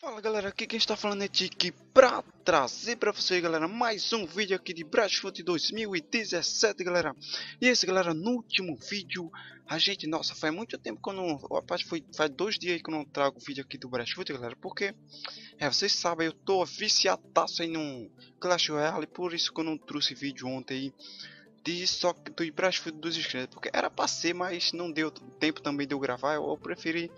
Fala galera, aqui quem está falando é Tiki pra trazer pra vocês, galera, mais um vídeo aqui de Brasfoot 2017, galera. E esse, galera, no último vídeo a gente, nossa, faz muito tempo que eu não, rapaz, faz 2 dias que eu não trago vídeo aqui do Brasfoot, galera, porque vocês sabem, eu tô viciadaço aí no Clash Royale, por isso que eu não trouxe vídeo ontem de só do Brasfoot dos inscritos, porque era pra ser, mas não deu tempo também de eu gravar, eu preferi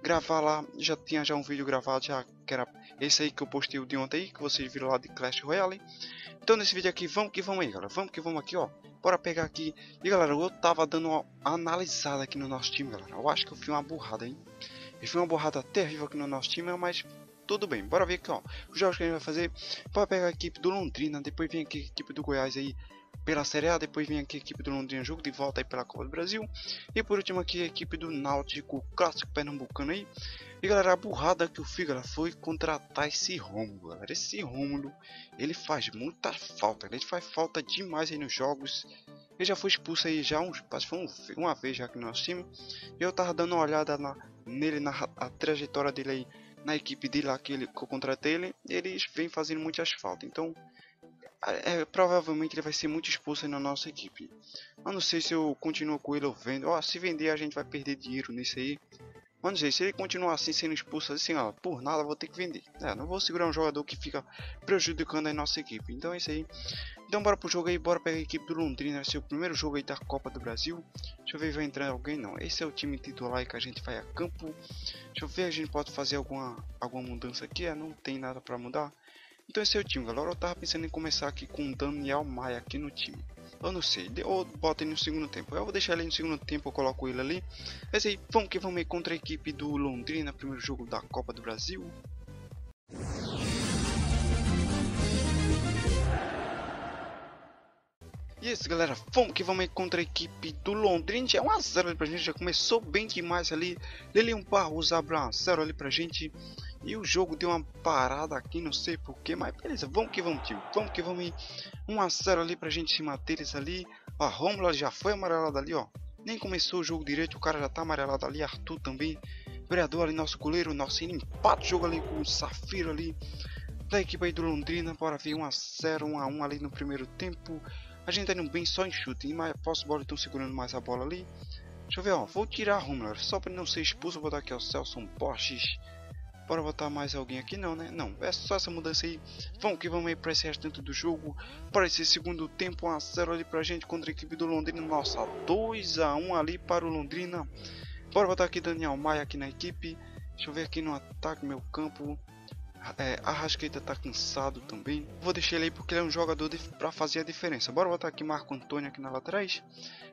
gravar lá, já tinha já um vídeo gravado, já que era esse aí que eu postei o de ontem aí, que vocês viram lá de Clash Royale. Então nesse vídeo aqui, vamos que vamos aí, galera, vamos que vamos aqui, ó, bora pegar aqui. E galera, eu tava dando uma analisada aqui no nosso time, galera, eu acho que eu fiz uma burrada, hein, eu fiz uma burrada terrível aqui no nosso time, mas tudo bem, bora ver aqui, ó, os jogos que a gente vai fazer. Bora pegar a equipe do Londrina, depois vem aqui a equipe do Goiás aí pela Série A, depois vem aqui a equipe do Londrina, jogo de volta aí pela Copa do Brasil, e por último aqui a equipe do Náutico, clássico pernambucano aí. E galera, a burrada que eu fiz, galera, foi contratar esse Rômulo, galera. Esse Rômulo, ele faz muita falta, ele faz falta demais aí nos jogos. Ele já foi expulso aí já uma vez já aqui no nosso time, e eu tava dando uma olhada nele, na trajetória dele aí, na equipe dele lá que eu contratei ele, eles vem fazendo muitas faltas, então provavelmente ele vai ser muito expulso aí na nossa equipe. Eu não sei se eu continuo com ele ou vendo. Ó, se vender a gente vai perder dinheiro nisso aí. Mas não sei, se ele continuar assim sendo expulso assim, ó, por nada, vou ter que vender. Não vou segurar um jogador que fica prejudicando a nossa equipe. Então é isso aí. Então bora pro jogo aí, bora pegar a equipe do Londrina. Esse é o primeiro jogo aí da Copa do Brasil. Deixa eu ver se vai entrar alguém, não. Esse é o time titular aí que a gente vai a campo. Deixa eu ver, a gente pode fazer alguma mudança aqui. Não tem nada pra mudar. Então esse é o time, galera. Eu tava pensando em começar aqui com o Daniel Maia aqui no time. Eu não sei, ou bota ele no segundo tempo. Eu vou deixar ele no segundo tempo, eu coloco ele ali. É isso aí, vamos que vamos aí contra a equipe do Londrina, primeiro jogo da Copa do Brasil. E isso, galera, vamos que vamos aí contra a equipe do Londrina. É 1 a 0 ali pra gente, já começou bem demais ali. Lilian Barros abre 1 a 0 ali pra gente. E o jogo deu uma parada aqui, não sei porquê, mas beleza, vamos que vamos, time. Vamos que vamos ir 1 a 0 ali pra gente se matar eles ali. A Rômula já foi amarelada ali, ó. Nem começou o jogo direito, o cara já tá amarelado ali. Arthur também. Vereador ali, nosso goleiro. Nossa, ele empata o jogo ali com o Safiro ali. Da equipe aí do Londrina. Bora ver 1 a 0, 1 a 1 ali no primeiro tempo. A gente tá indo bem só em chute, hein? Mas posso bola, estão segurando mais a bola ali. Deixa eu ver, ó. Vou tirar a Rômula. Só pra não ser expulso, vou botar aqui, ó. Celso Borges. Bora botar mais alguém aqui, não, né? Não, é só essa mudança aí. Vamos que vamos aí pra esse restante do jogo. Para esse segundo tempo, 1 a 0 ali pra gente contra a equipe do Londrina. Nossa, 2 a 1 ali para o Londrina. Bora botar aqui Daniel Maia aqui na equipe. Deixa eu ver aqui no ataque, meu campo. Arrascaeta tá cansado também. Vou deixar ele aí porque ele é um jogador pra fazer a diferença. Bora botar aqui Marco Antônio aqui na lateral atrás.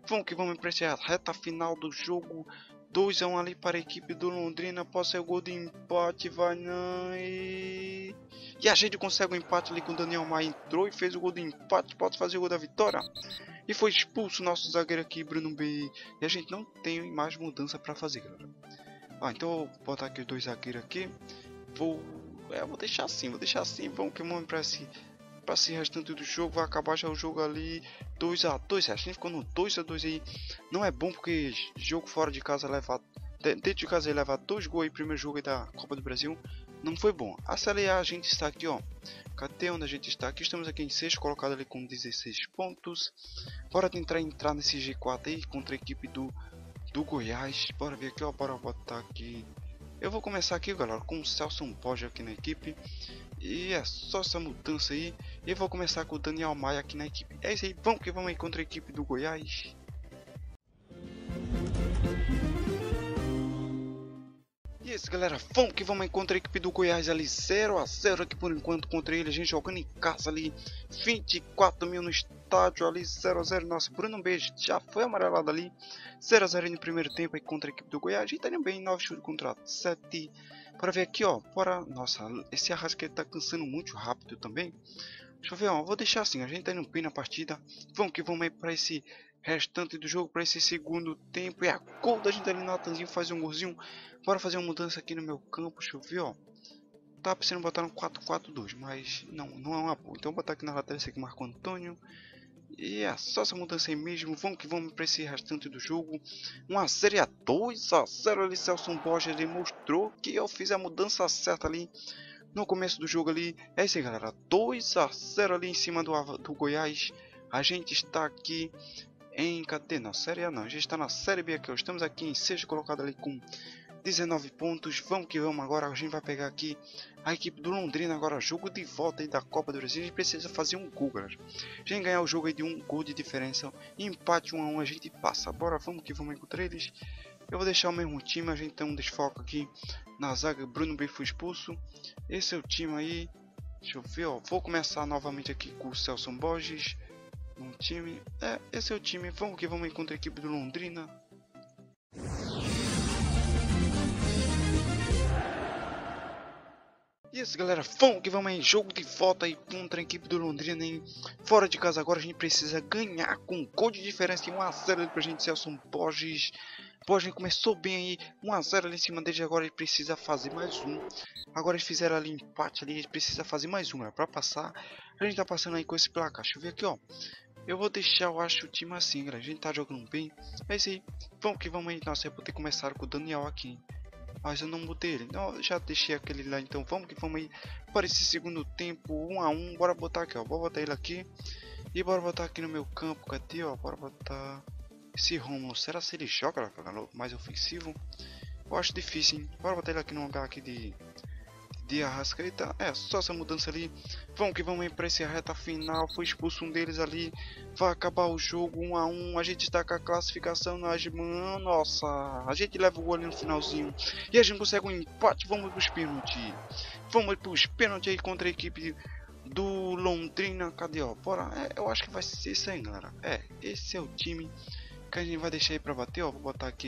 Vamos que vamos aí pra essa reta final do jogo. 2 a 1 ali para a equipe do Londrina. Pode ser o gol de empate. Vai não. E a gente consegue o empate ali com o Daniel Maia. Entrou e fez o gol de empate. Pode fazer o gol da vitória. E foi expulso o nosso zagueiro aqui, Bruno B. E a gente não tem mais mudança para fazer, galera. Então vou botar aqui os dois zagueiros aqui. Vou deixar assim. Vamos que vamos para esse restante do jogo. Vai acabar já o jogo ali 2 a 2. A gente ficou no 2 a 2 aí. Não é bom porque jogo fora de casa leva, dentro de casa ele leva 2 gols aí, primeiro jogo aí da Copa do Brasil. Não foi bom. A Série A, a gente está aqui, ó. Cadê onde a gente está? Aqui estamos aqui em 6º colocado ali com 16 pontos. Bora tentar entrar nesse G4 aí contra a equipe do Goiás. Bora ver aqui, ó. Bora botar aqui. Eu vou começar aqui, galera, com o Celso Borges aqui na equipe. E é só essa mudança aí. E vou começar com o Daniel Maia aqui na equipe. É isso aí, vamos que vamos aí contra a equipe do Goiás. E é isso, galera, vamos que vamos aí contra a equipe do Goiás ali. 0 a 0 aqui por enquanto contra ele. A gente jogando em casa ali. 24.000 no estádio ali. 0 a 0. Nossa, Bruno Beijo já foi amarelado ali. 0 a 0 no primeiro tempo aí contra a equipe do Goiás. A gente tá indo bem, 9 chutes contra 7. Bora ver aqui, ó. Nossa, esse Arrascaeta tá cansando muito rápido também. Deixa eu ver, ó. Vou deixar assim. A gente tá indo bem na partida. Vamos que vamos aí pra esse restante do jogo, para esse segundo tempo. E a gol da gente ali, Natanzinho faz um golzinho. Bora fazer uma mudança aqui no meu campo. Deixa eu ver, ó. Tá pensando em botar um 4-4-2, mas não é uma boa. Então vou botar aqui na lateral esse aqui, Marco Antônio. E é só essa mudança aí mesmo. Vamos que vamos para esse restante do jogo. Uma Série A 2-0 ali. Celso Borges demonstrou que eu fiz a mudança certa ali no começo do jogo ali. É isso aí, galera. 2-0 ali em cima do Goiás. A gente está aqui em... Cadê? Não, Série A não. A gente está na Série B aqui. Estamos aqui em 6º colocado ali com 19 pontos. Vamos que vamos agora. A gente vai pegar aqui a equipe do Londrina agora. Jogo de volta aí da Copa do Brasil. A gente precisa fazer um gol, galera. A gente ganhar o jogo aí de um gol de diferença. Empate 1-1 a gente passa. Bora, vamos que vamos encontrar eles. Eu vou deixar o mesmo time. A gente tem um desfoque aqui na zaga. Bruno B foi expulso. Esse é o time aí. Deixa eu ver, ó. Vou começar novamente aqui com o Celso Borges. Um time. É, esse é o time. Vamos que vamos encontrar a equipe do Londrina. E isso, galera, vamos que vamos aí, jogo de volta aí contra a equipe do Londrina aí, fora de casa agora. A gente precisa ganhar com um gol de diferença, 1-0 ali pra gente, Celso Borges. Borges começou bem aí, 1-0 ali em cima dele, agora ele precisa fazer mais um. Agora eles fizeram ali empate ali, ele precisa fazer mais um, né, pra passar. A gente tá passando aí com esse placar, deixa eu ver aqui, ó. Eu vou deixar, eu acho, o time assim, galera, a gente tá jogando bem. É isso aí, vamos que vamos aí, nossa, eu vou ter começado com o Daniel aqui. Mas eu não botei ele, não, já deixei aquele lá, então vamos que vamos aí para esse segundo tempo, 1-1, bora botar aqui, ó, vou botar ele aqui, e bora botar aqui no meu campo, cadê, ó, bora botar esse Romulo, será que ele joga, galera, mais ofensivo? Eu acho difícil, hein, bora botar ele aqui no lugar aqui de Arrascaeta, é, só essa mudança ali, vamos que vamos aí para essa reta final, foi expulso um deles ali, vai acabar o jogo, 1-1, a gente está com a classificação nas mãos, nossa, a gente leva o gol ali no finalzinho, e a gente consegue um empate, vamos para os pênaltis, aí contra a equipe do Londrina, cadê, ó, bora, é, eu acho que vai ser isso aí, galera, é, esse é o time que a gente vai deixar aí para bater, ó, vou botar aqui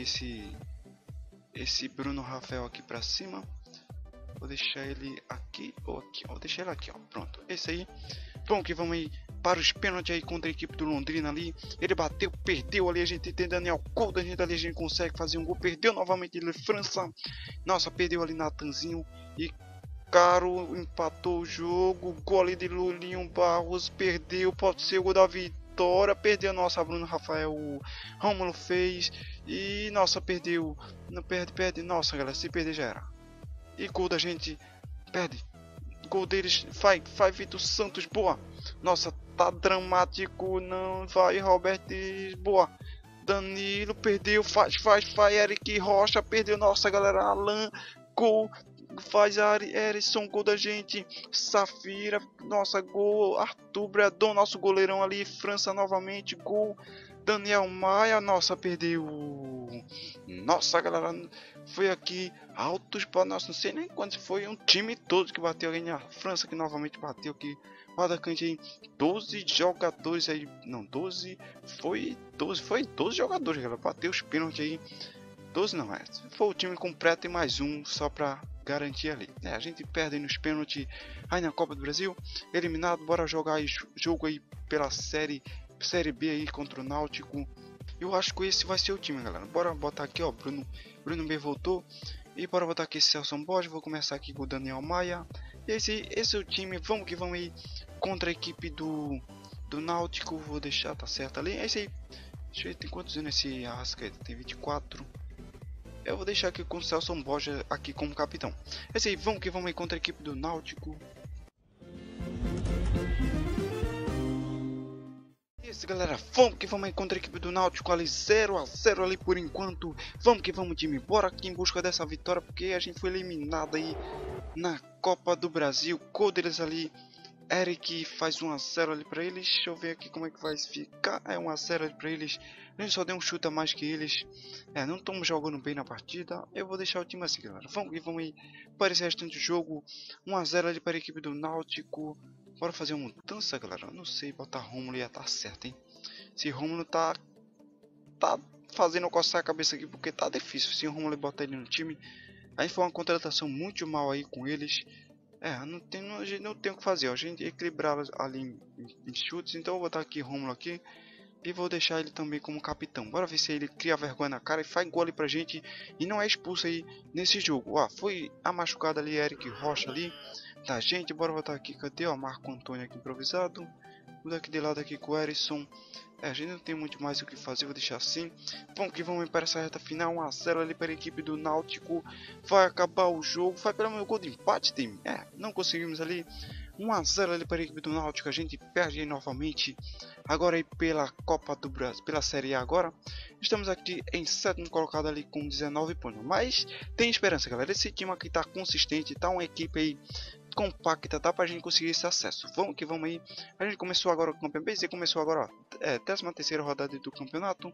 esse Bruno Rafael aqui para cima. Vou deixar ele aqui ou aqui, ó. Vou deixar ele aqui, ó. Pronto, esse aí. Vamos que vamos aí para os pênaltis aí contra a equipe do Londrina ali. Ele bateu, perdeu ali. A gente tem Daniel Couto, a gente ali, a gente consegue fazer um gol. Perdeu novamente ele, França. Nossa, perdeu ali Natanzinho. E Caro empatou o jogo. Gol ali de Lulinho Barros. Perdeu, pode ser o gol da vitória. Perdeu, nossa, Bruno Rafael. O Rômulo fez. E, nossa, perdeu. Não perde, perde. Nossa, galera, se perder já era. E gol da gente, perde, gol deles, vai Vitor Santos, boa, nossa, tá dramático, não, vai Roberto, boa, Danilo, perdeu, faz, Eric Rocha, perdeu, nossa galera, Alan, gol, faz Erison, gol da gente, Safira, nossa, gol, Arthur Bradon, nosso goleirão ali, França novamente, gol, Daniel Maia, nossa, perdeu, nossa galera, foi aqui, altos para nós, não sei nem quantos foi, um time todo que bateu aí na França, que novamente bateu aqui, o atacante aí, 12 jogadores aí, não, 12 jogadores, galera, bateu os pênaltis aí, 12 não, é, foi o time completo e mais um, só para garantir ali, é, a gente perde nos pênaltis aí na Copa do Brasil, eliminado, bora jogar aí, jogo aí pela Série B aí contra o Náutico. Eu acho que esse vai ser o time, galera. Bora botar aqui, ó, Bruno B voltou. E bora botar aqui Celso Borges. Vou começar aqui com o Daniel Maia. Esse é o time, vamos que vamos aí contra a equipe do Náutico. Vou deixar, tá certo ali. É isso aí. Deixa eu ver, tem quantos anos esse Arrascaeta? Tem 24. Eu vou deixar aqui com o Celso Borges aqui como capitão. É isso aí, vamos que vamos aí contra a equipe do Náutico. Galera, vamos que vamos encontrar a equipe do Náutico ali, 0-0 ali por enquanto. Vamos que vamos, time, bora aqui em busca dessa vitória, porque a gente foi eliminado aí na Copa do Brasil. Gol deles ali, Eric faz 1-0 ali pra eles. Deixa eu ver aqui como é que vai ficar. É 1-0 ali pra eles. A gente só deu um chute a mais que eles. É, não estamos jogando bem na partida. Eu vou deixar o time assim, galera. Vamos que vamos aí para esse restante do jogo. 1-0 ali para a equipe do Náutico. Bora fazer uma mudança, galera. Eu não sei, botar Rômulo ia tá certo, hein? Esse Rômulo tá fazendo eu coçar a cabeça aqui porque tá difícil. Se o Rômulo botar ele no time, aí foi uma contratação muito mal aí com eles. É, não tem o que fazer, ó. A gente equilibrar ali em chutes. Então eu vou botar aqui Rômulo aqui e vou deixar ele também como capitão. Bora ver se ele cria vergonha na cara e faz gol ali pra gente e não é expulso aí nesse jogo. Ó, foi a machucada ali, Eric Rocha ali. Tá, gente, bora botar aqui, cadê, ó, Marco Antônio aqui improvisado, o deck de lado aqui com o Erisson. É, a gente não tem muito mais o que fazer, vou deixar assim. Bom, que vamos para essa reta final. 1 a 0 ali para a equipe do Náutico. Vai acabar o jogo, vai pelo meu gol de empate, time. É, não conseguimos ali. 1 a 0 ali para a equipe do Náutico, a gente perde aí novamente. Agora aí pela Copa do Brasil, pela Série A agora. Estamos aqui em 7º colocado ali com 19 pontos. Mas tem esperança, galera. Esse time aqui tá consistente, tá uma equipe aí compacta, tá pra gente conseguir esse acesso. Vamos que vamos aí. A gente começou agora o campeonato e começou agora a 13ª rodada do campeonato.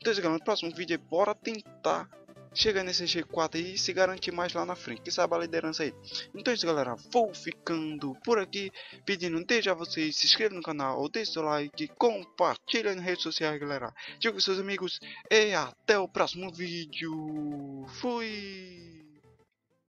Então, galera, no próximo vídeo é bora tentar chegar nesse G4 e se garantir mais lá na frente, que sabe a liderança aí. Então é isso, galera, vou ficando por aqui, pedindo desde a vocês, se inscreva no canal, deixe seu like, compartilha nas redes sociais, galera, diga com seus amigos e até o próximo vídeo. Fui!